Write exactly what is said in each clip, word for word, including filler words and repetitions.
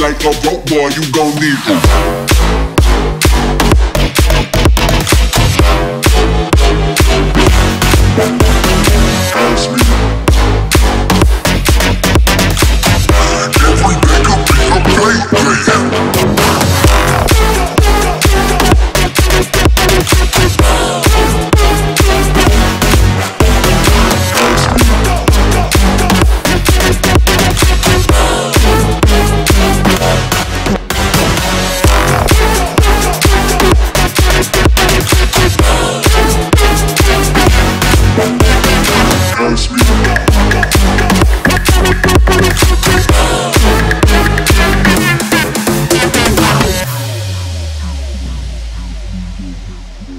like a broke boy, you gon' need me.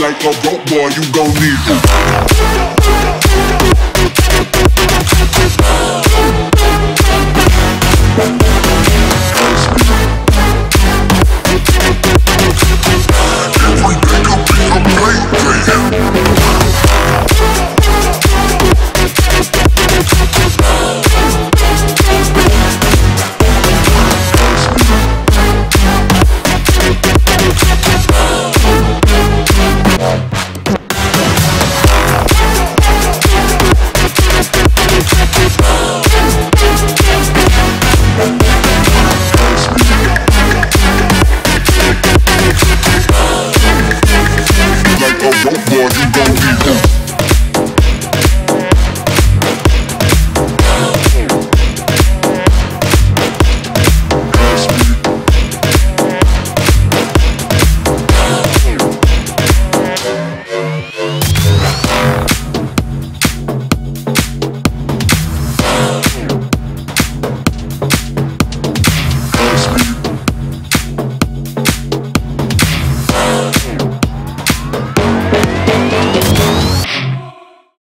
Like a broke boy, you gon' need me.